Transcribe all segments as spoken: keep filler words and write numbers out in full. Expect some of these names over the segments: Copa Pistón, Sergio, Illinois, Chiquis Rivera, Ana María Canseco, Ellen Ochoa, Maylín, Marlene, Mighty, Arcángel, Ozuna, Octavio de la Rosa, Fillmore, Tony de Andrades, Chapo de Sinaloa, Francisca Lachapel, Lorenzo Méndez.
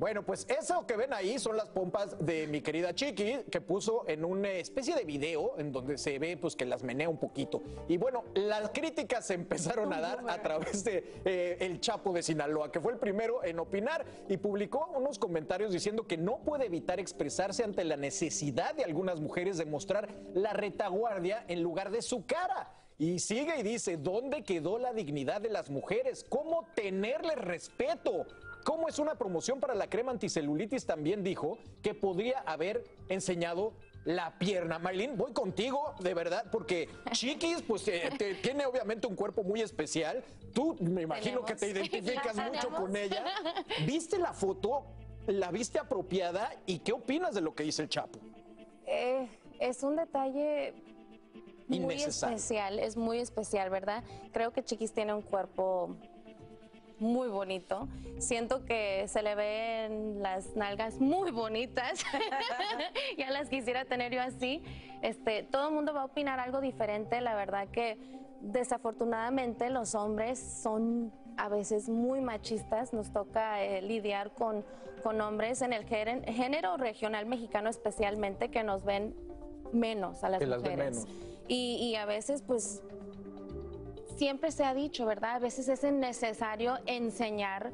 Bueno, pues eso que ven ahí son las pompas de mi querida Chiqui, que puso en una especie de video en donde se ve pues que las menea un poquito. Y bueno, las críticas se empezaron a dar a través de eh, el Chapo de Sinaloa, que fue el primero en opinar y publicó unos comentarios diciendo que no puede evitar expresarse ante la necesidad de algunas mujeres de mostrar la retaguardia en lugar de su cara. Y sigue y dice, ¿dónde quedó la dignidad de las mujeres? ¿Cómo tenerles respeto? ¿Cómo es una promoción para la crema anticelulitis? También dijo que podría haber enseñado la pierna. Maylín, voy contigo, de verdad, porque Chiquis, pues, eh, te, tiene obviamente un cuerpo muy especial. Tú, me imagino que te identificas mucho con ella. ¿Viste la foto? ¿La viste apropiada? ¿Y qué opinas de lo que dice el Chapo? Eh, es un detalle... muy especial, es muy especial, ¿verdad? Creo que Chiquis tiene un cuerpo muy bonito. Siento que se le ven las nalgas muy bonitas. Ya las quisiera tener yo así. Este, todo el mundo va a opinar algo diferente. La verdad que desafortunadamente los hombres son a veces muy machistas. Nos toca eh, lidiar con, con hombres en el género regional mexicano especialmente, que nos ven menos a las mujeres. Y, y a veces, pues, siempre se ha dicho, ¿verdad? A veces es necesario enseñar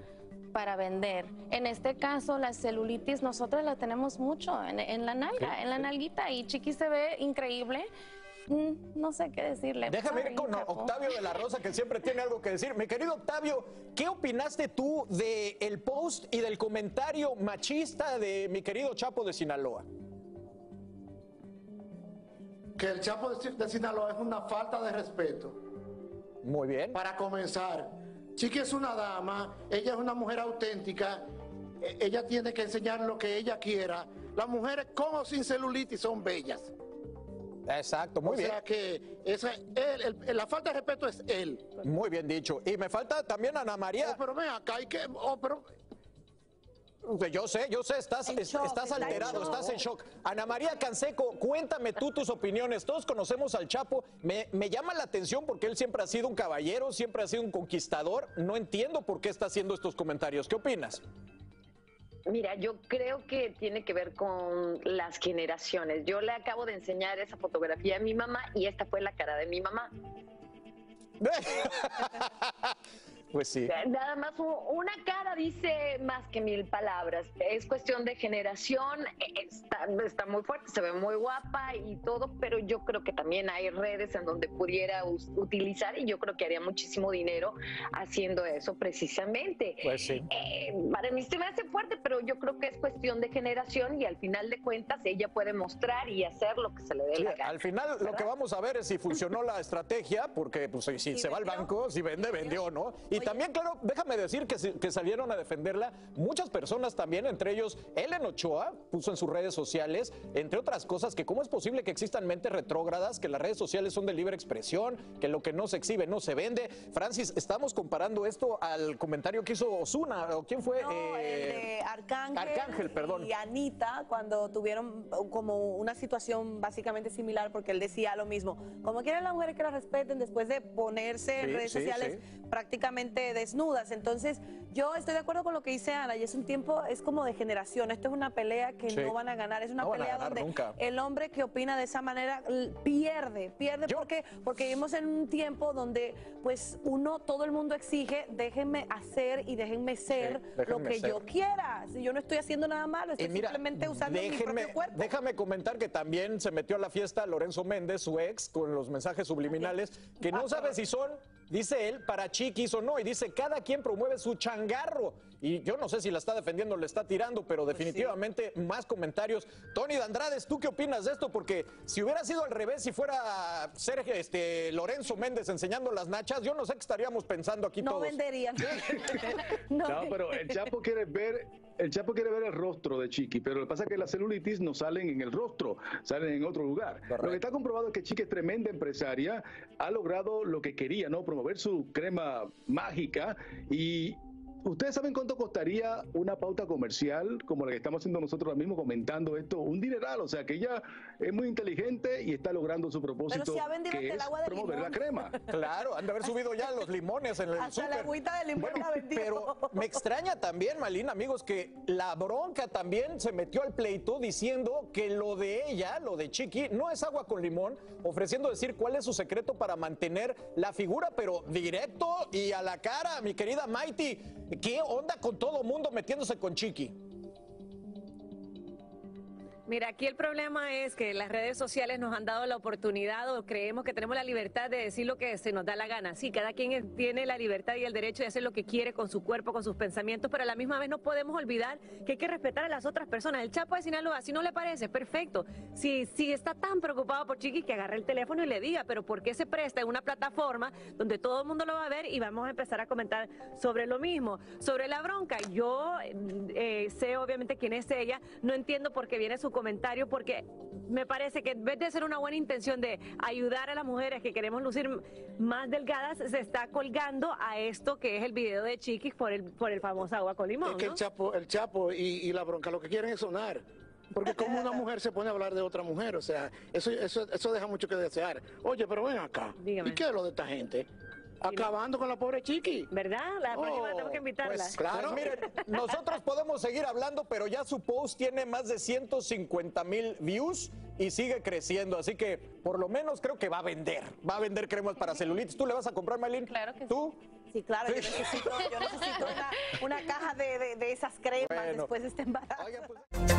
para vender. En este caso, la celulitis, nosotros la tenemos mucho en, en la nalga, ¿qué? En la nalguita. Y Chiqui se ve increíble. No sé qué decirle. Déjame ir con Octavio de la Rosa, que siempre tiene algo que decir. Mi querido Octavio, ¿qué opinaste tú del post y del comentario machista de mi querido Chapo de Sinaloa? Que el Chapo de Sinaloa es una falta de respeto. Muy bien. Para comenzar, Chiqui es una dama, ella es una mujer auténtica, ella tiene que enseñar lo que ella quiera. Las mujeres con o sin celulitis son bellas. Exacto, muy bien. O sea que esa, él, el, la falta de respeto es él. Muy bien dicho. Y me falta también Ana María. Oh, pero ven acá, hay que... Oh, pero... Yo sé, yo sé, estás, shock, estás alterado, está en estás en shock. Ana María Canseco, cuéntame tú tus opiniones. Todos conocemos al Chapo. Me, me llama la atención porque él siempre ha sido un caballero, siempre ha sido un conquistador. No entiendo por qué está haciendo estos comentarios. ¿Qué opinas? Mira, yo creo que tiene que ver con las generaciones. Yo le acabo de enseñar esa fotografía a mi mamá y esta fue la cara de mi mamá. Pues sí. Nada más una cara dice más que mil palabras. Es cuestión de generación, está, está muy fuerte, se ve muy guapa y todo, pero yo creo que también hay redes en donde pudiera utilizar y yo creo que haría muchísimo dinero haciendo eso precisamente. Pues sí. Eh, para mí se me hace fuerte, pero yo creo que es cuestión de generación y al final de cuentas ella puede mostrar y hacer lo que se le dé sí, la gana. Al final, ¿verdad? Lo que vamos a ver es si funcionó la estrategia, porque pues, si, si se vendió, va al banco, si vende, vendió, ¿no? Y Y también, claro, déjame decir que, que salieron a defenderla muchas personas también, entre ellos Ellen Ochoa, puso en sus redes sociales, entre otras cosas, que cómo es posible que existan mentes retrógradas, que las redes sociales son de libre expresión, que lo que no se exhibe no se vende. Francis, estamos comparando esto al comentario que hizo Ozuna, ¿o quién fue? No, eh, el de Arcángel, Arcángel perdón. Y Anita, cuando tuvieron como una situación básicamente similar, porque él decía lo mismo, como quieren las mujeres que las respeten después de ponerse sí, en redes sí, sociales sí. prácticamente desnudas. Entonces, yo estoy de acuerdo con lo que dice Ana, y es un tiempo, es como de generación, esto es una pelea que sí. no van a ganar, es una no pelea donde nunca. El hombre que opina de esa manera pierde, pierde ¿Yo? porque porque vivimos en un tiempo donde pues uno, todo el mundo exige, déjenme hacer y déjenme ser sí, déjenme lo que ser. yo quiera, si yo no estoy haciendo nada malo, estoy mira, simplemente usando déjenme, mi propio cuerpo. Déjame comentar que también se metió a la fiesta Lorenzo Méndez, su ex, con los mensajes subliminales, que no sabe si son... dice él, para Chiquis o no, y dice, cada quien promueve su changarro. Y yo no sé si la está defendiendo o la está tirando, pero definitivamente pues sí. más comentarios. Tony de Andrades, ¿tú qué opinas de esto? Porque si hubiera sido al revés, si fuera Sergio, este, Lorenzo Méndez enseñando las nachas, yo no sé qué estaríamos pensando aquí no todos. Venderían. no, no, pero el Chapo quiere ver... El Chapo quiere ver el rostro de Chiqui, pero lo que pasa es que las celulitis no salen en el rostro, salen en otro lugar. Correcto. Lo que está comprobado es que Chiqui es tremenda empresaria, ha logrado lo que quería, ¿no? Promover su crema mágica y ¿Ustedes saben cuánto costaría una pauta comercial como la que estamos haciendo nosotros ahora mismo comentando esto? Un dineral, o sea que ella es muy inteligente y está logrando su propósito. Pero si ha vendido que hasta es el agua de promover limón. La crema. Claro, han de haber subido ya los limones en el hasta super. La agüita de limón bueno, la vendió. Pero me extraña también, Marlene, amigos, que la bronca también se metió al pleito diciendo que lo de ella, lo de Chiqui, no es agua con limón, ofreciendo decir cuál es su secreto para mantener la figura, pero directo y a la cara, mi querida Mighty. ¿Qué onda con todo mundo metiéndose con Chiqui? Mira, aquí el problema es que las redes sociales nos han dado la oportunidad o creemos que tenemos la libertad de decir lo que se nos da la gana. Sí, cada quien tiene la libertad y el derecho de hacer lo que quiere con su cuerpo, con sus pensamientos, pero a la misma vez no podemos olvidar que hay que respetar a las otras personas. El Chapo de Sinaloa, si no le parece, perfecto. Si, si está tan preocupado por Chiqui, que agarre el teléfono y le diga, pero ¿por qué se presta en una plataforma donde todo el mundo lo va a ver y vamos a empezar a comentar sobre lo mismo? Sobre la bronca, yo eh, sé obviamente quién es ella, no entiendo por qué viene su comentario, porque me parece que en vez de ser una buena intención de ayudar a las mujeres que queremos lucir más delgadas, se está colgando a esto que es el video de Chiquis por el, por el famoso agua con limón. Es que ¿no? el Chapo, el Chapo y, y la bronca lo que quieren es sonar. Porque como una mujer se pone a hablar de otra mujer, o sea, eso, eso, eso deja mucho que desear. Oye, pero ven acá. Dígame. ¿Y qué es lo de esta gente? Acabando con la pobre Chiqui. ¿Verdad? La oh, próxima tenemos que invitarla. Pues, claro, pues, miren, nosotros podemos seguir hablando, pero ya su post tiene más de ciento cincuenta mil views y sigue creciendo. Así que, por lo menos, creo que va a vender. Va a vender cremas para celulitis. ¿Tú le vas a comprar, Marlene? Claro que ¿Tú? Sí. Sí, claro, sí. Yo necesito, yo necesito una, una caja de, de, de esas cremas bueno. después de este embarazo. Oiga, pues...